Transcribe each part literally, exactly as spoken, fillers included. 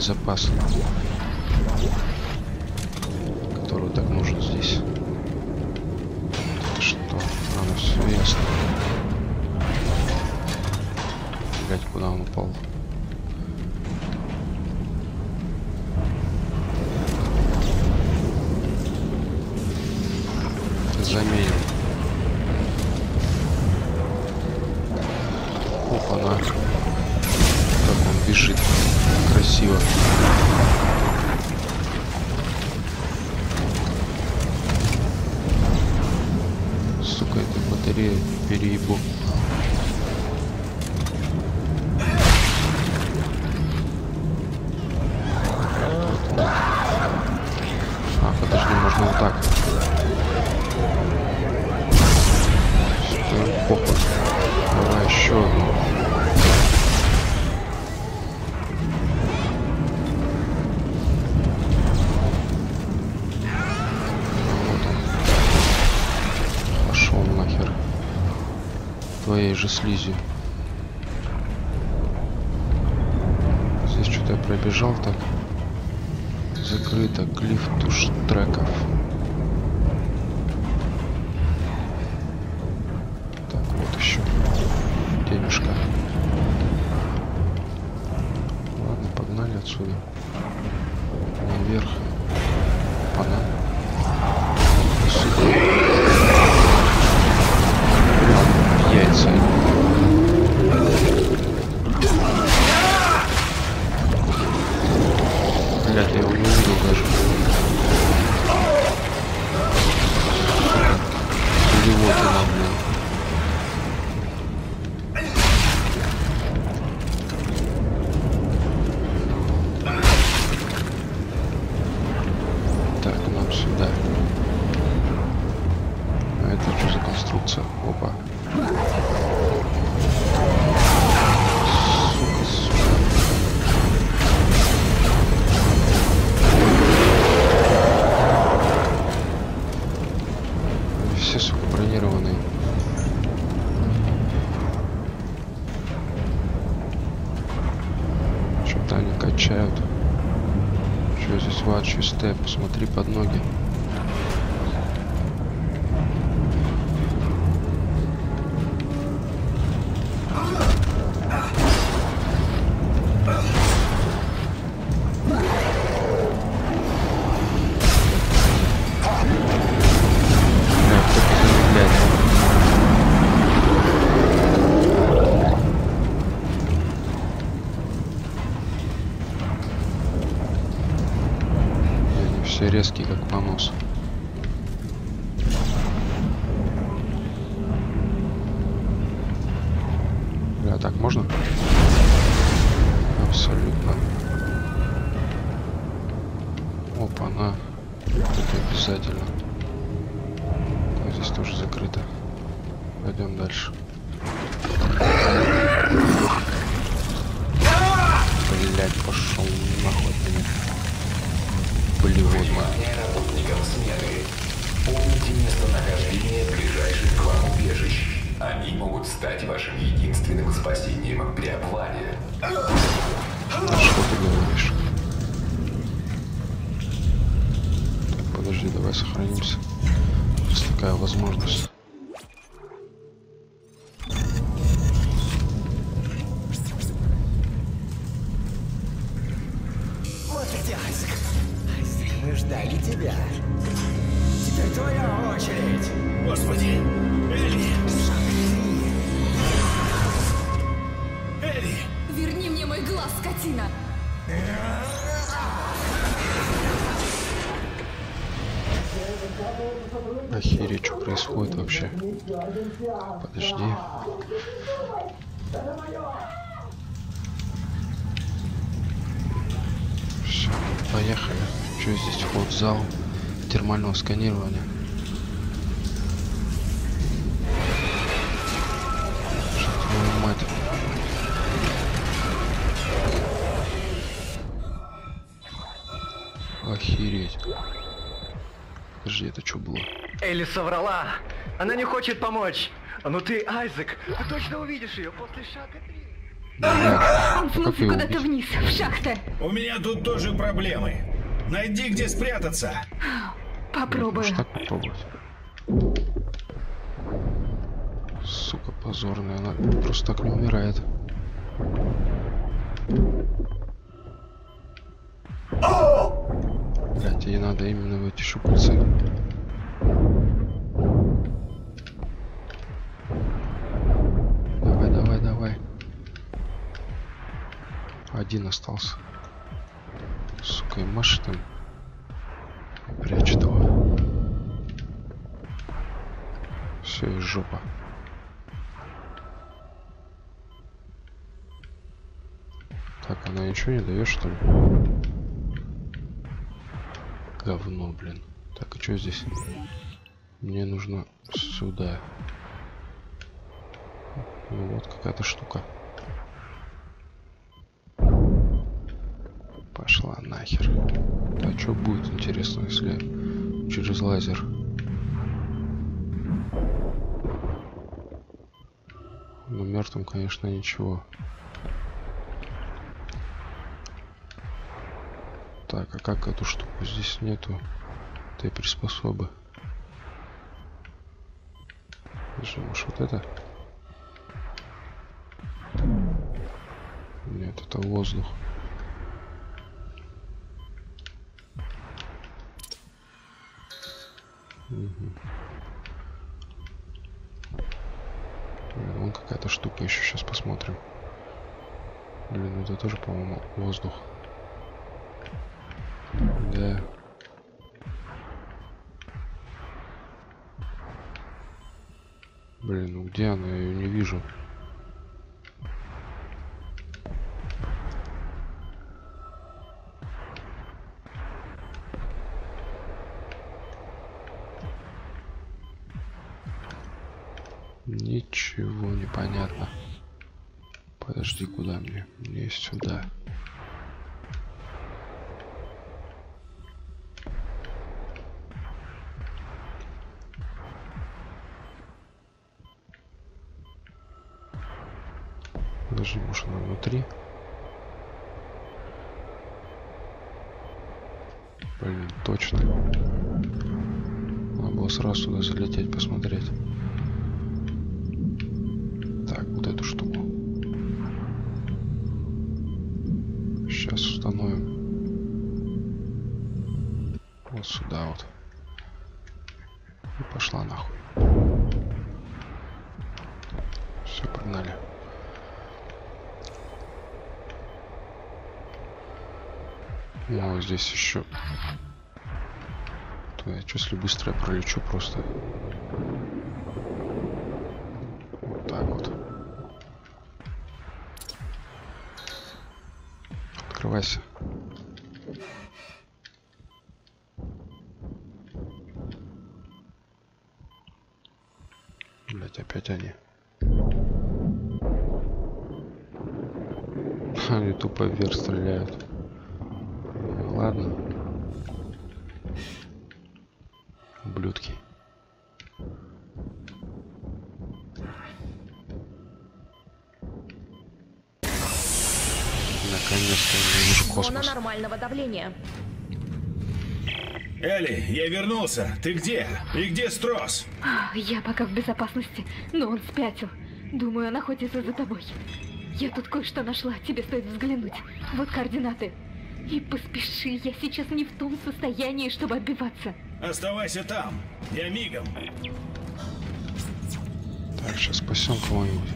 Запас, который так нужен здесь. Так что, оно все ясно. Блять, куда он упал? Заменим. Опа-на. Как он бежит. Красиво. Сука, эта батарея переебу. А, подожди, можно вот так. Стой, похуй. Давай еще одну. же слизью. Здесь что-то я пробежал так. Закрыто. Клифф туш треков. Так, вот еще. Денежка. Ладно, погнали отсюда. Наверх. Панам. Яйца. Блядь, я его не увидел даже. Или вот она, блин. Так, нам сюда. А это что за конструкция? Опа. Чистая, посмотри под ноги. Резкий, как понос. Да, так можно? Абсолютно. Опа, на. Это обязательно. А здесь тоже закрыто. Пойдем дальше. Блять, пошел нахуй от меня. Полеводно. Помните местонахождение ближайших к вам убежищ. Они могут стать вашим единственным спасением при обвале. А что ты говоришь? Так, подожди, давай сохранимся. Есть такая возможность. Охереть, что происходит вообще? Подожди. Все, поехали. Что здесь? Вход в зал термального сканирования. Охереть. Подожди, это что было? Элли соврала. Она не хочет помочь. Ну ты, Айзек, ты точно увидишь ее после шага три. Да. Он смылся куда-то вниз, в шахты. У меня тут тоже проблемы. Найди, где спрятаться. Попробую. Может, так попробовать. Сука позорная, она просто так не умирает. Блять, ей надо именно в эти щупальцы. Давай, давай, давай. Один остался. Сука, и машет им. И прячет его. Все, и жопа. Так, она ничего не дает, что ли? Говно, блин. Так, а что здесь? Мне нужно сюда. Ну, вот какая-то штука. Пошла нахер. А что будет, интересно, если через лазер? но мертвым, конечно, ничего. Так, а как эту штуку? Здесь нету этой приспособы. Даже, может, вот это? Нет, это воздух. Вон какая-то штука еще, сейчас посмотрим. Блин, это тоже, по-моему, воздух. Да. Блин, ну где она? Я ее не вижу. Ничего не понятно. Подожди, куда мне? Мне сюда. Даже может она внутри. Блин, точно. Надо было сразу сюда залететь, посмотреть. Так, вот эту штуку. Сейчас установим. Вот сюда вот. И пошла нахуй. Все, погнали. О, здесь еще. То я чувствую, быстро я пролечу просто. Вот так вот. Открывайся. Блять, опять они. Они тупо вверх стреляют. Ладно. Ублюдки. Наконец-то я вижу космос. Зона нормального давления. Элли, я вернулся. Ты где? И где Стросс? Я пока в безопасности, но он спятил. Думаю, он охотится за тобой. Я тут кое-что нашла. Тебе стоит взглянуть. Вот координаты. И поспеши, я сейчас не в том состоянии, чтобы отбиваться. Оставайся там, я мигом. Так, сейчас спасем кого-нибудь.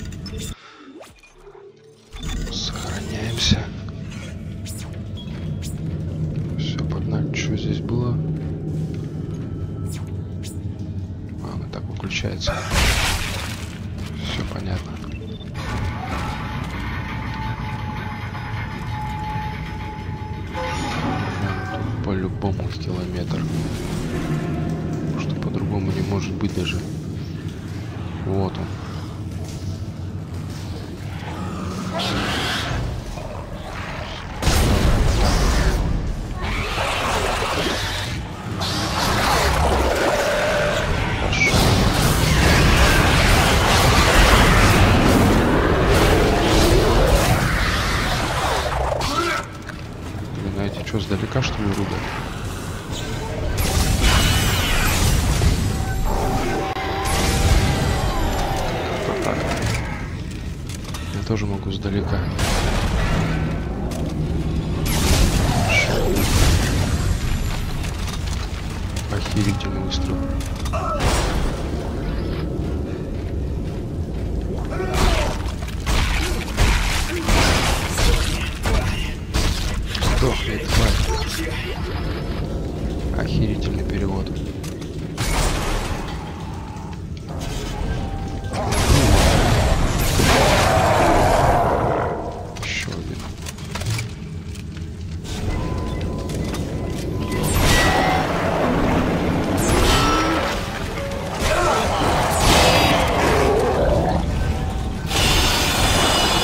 Сохраняемся. Все, погнали, что здесь было? А, она так выключается. Все понятно. По-любому километр, потому что по-другому не может быть даже. Вот он. Сдалека, что ли, рубят? Как-то так. Я тоже могу сдалека. Охерительный выстрел. Охерительный перевод. Еще один.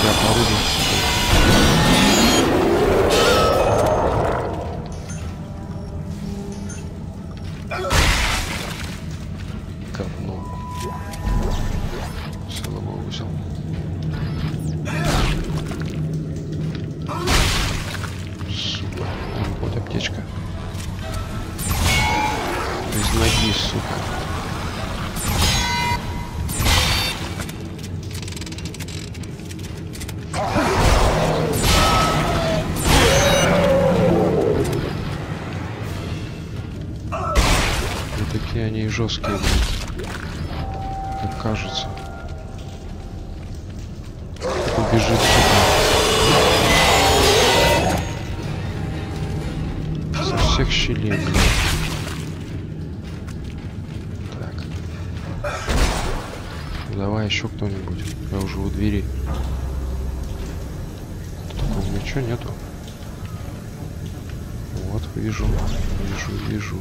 Я порубился. Говно. Силовой узел. они жесткие будут, как кажется. Побежит сюда. Со всех щелей, блин. Так. Давай еще кто-нибудь. Я уже у двери. Такого ничего нету. Вот, вижу, вижу, вижу.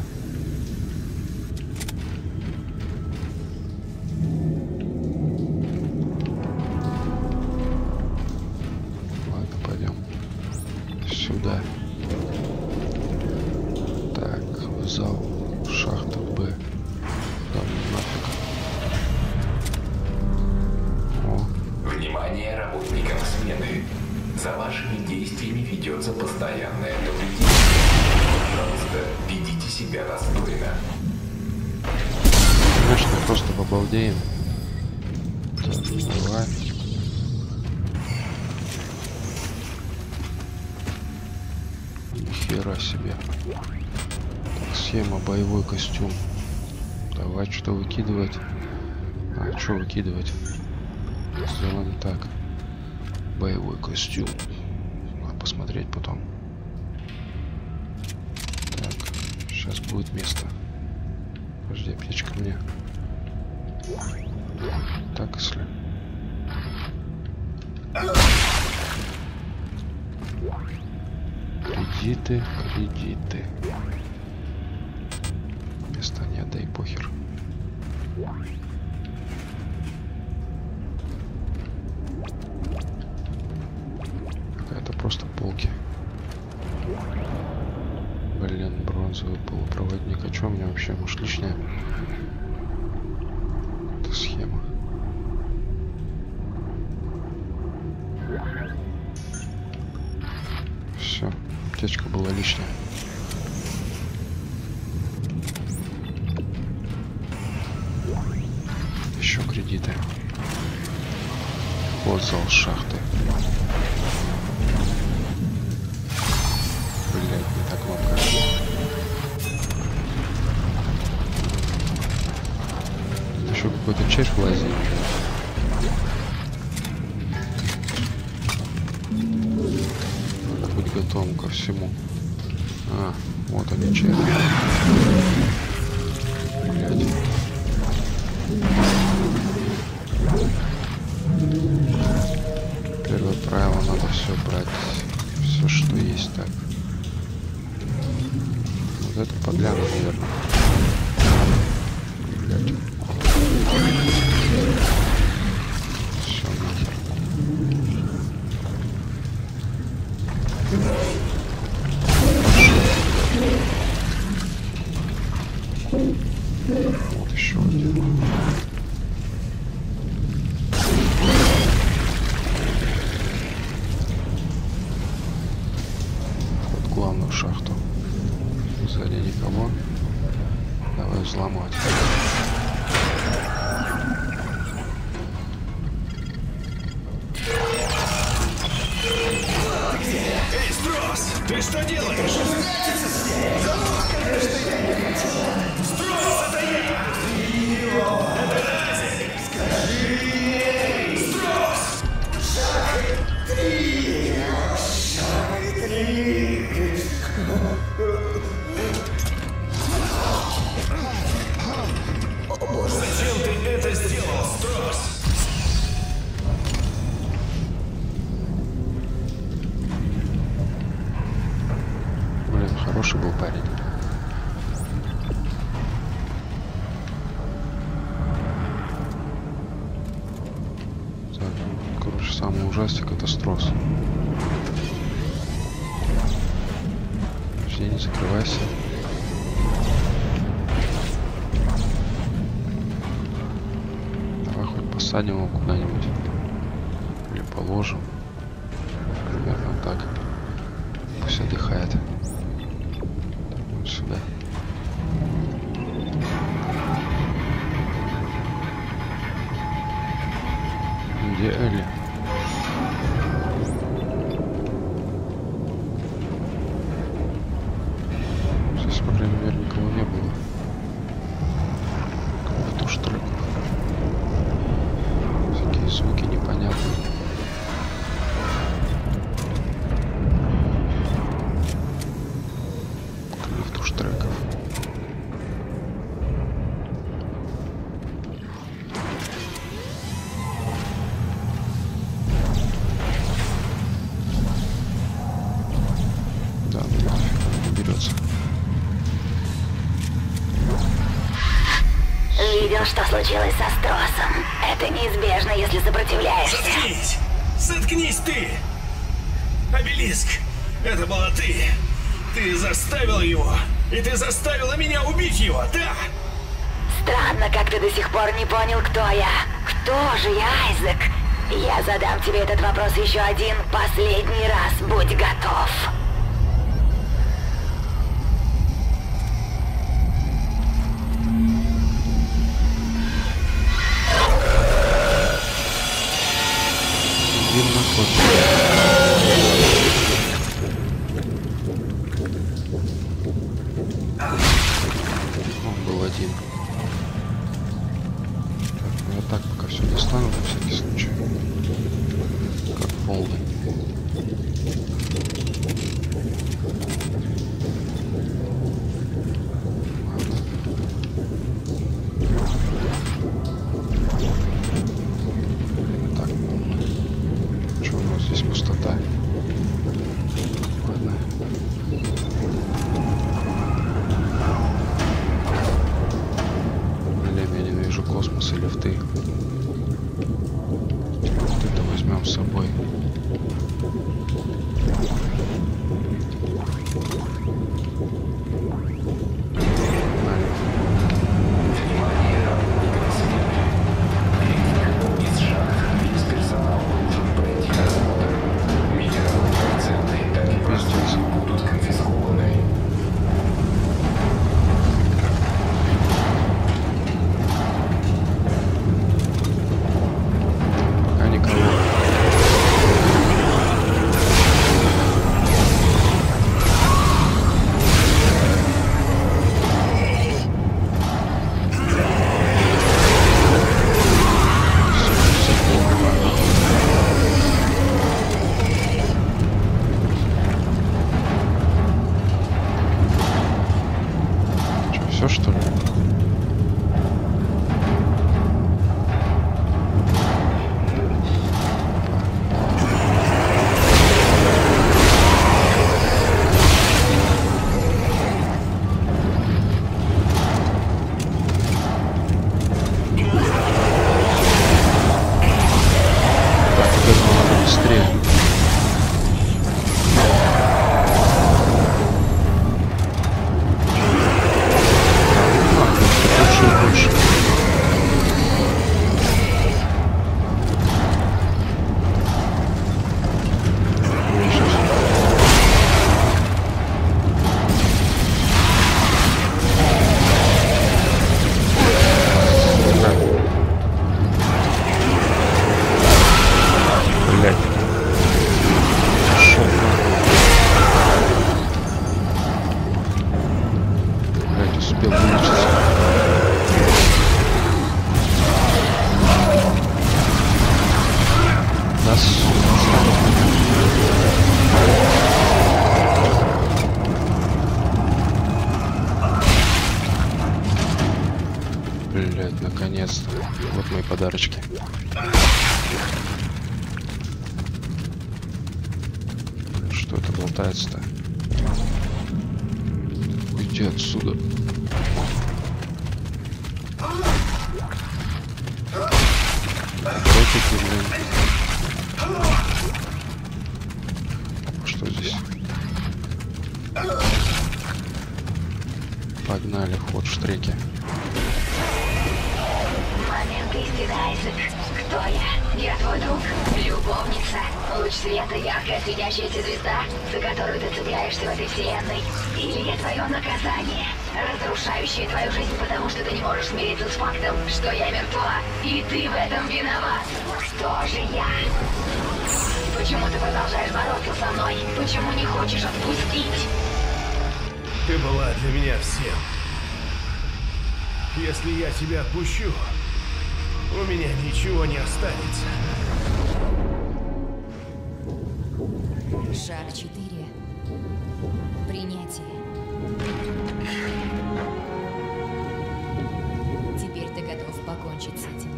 Костюм. Давай что-то выкидывать. А что выкидывать? Сделаем так. Боевой костюм. Надо посмотреть потом. Так, сейчас будет место. Подожди, аптечка мне. Так, если. Кредиты, кредиты. Стань, да и похер. Какая-то просто полки. Блин, бронзовый полупроводник. А что у меня вообще? Может, лишняя? Это схема. Все, аптечка была лишняя. Кредиты. Вот зал шахты. Блять, не так ловко. Еще какой-то червь лазит. Надо быть готовым ко всему. А, вот они, червь. Блять. Первое правило, надо все брать, все что есть. Так, вот это подляну, наверное. Все, нахер. Вот еще один. Шахту. Сзади никого. Давай взломать. Эй, Стросс! Ты что делаешь? Да, конечно, я Стросс, это я! Это Айзек! Скажи ей! Стросс! Шаг три! Шаг три! О, боже. Зачем ты это сделал, Стросс? Блин, хороший был парень. Так, короче, самый ужастик — это Стросс. Не закрывайся. Давай хоть посадим его куда-нибудь. Или положим. Примерно так. Пусть отдыхает. Так, вот сюда. Где Элли? По крайней мере, никого не было. что случилось со Строссом. Это неизбежно, если сопротивляешься. Заткнись! Заткнись ты! Обелиск, это была ты. Ты заставила его, и ты заставила меня убить его, да? Странно, как ты до сих пор не понял, кто я. Кто же я, Айзек? Я задам тебе этот вопрос еще один, последний раз. Будь готов. Он был один. Так, вот так пока все достану, на всякий случай. Как полный. Здесь пустота. Ладно. Блин, я не вижу космос и лифты. Это возьмем с собой. Блять, наконец-то. Вот мои подарочки. Что это болтается-то? Уйди отсюда. Что здесь? Погнали, ход в штреки. Момент истины, Айзек. Кто я? Я твой друг, любовница, луч света, яркая светящаяся звезда, за которую ты цепляешься в этой вселенной. Или я твое наказание, разрушающее твою жизнь, потому что ты не можешь смириться с фактом, что я мертва, и ты в этом виноват. Кто же я? Почему ты продолжаешь бороться со мной? Почему не хочешь отпустить? Ты была для меня всем. Если я тебя отпущу, у меня ничего не останется. Шаг четыре. Принятие. Теперь ты готов покончить с этим.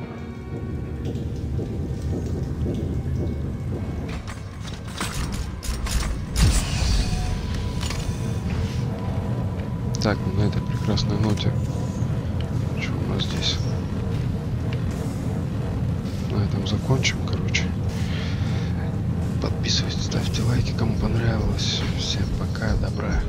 Так, на этой прекрасной ноте. Что у нас здесь? этом закончим, короче. Подписывайтесь, ставьте лайки, кому понравилось. Всем пока, добра.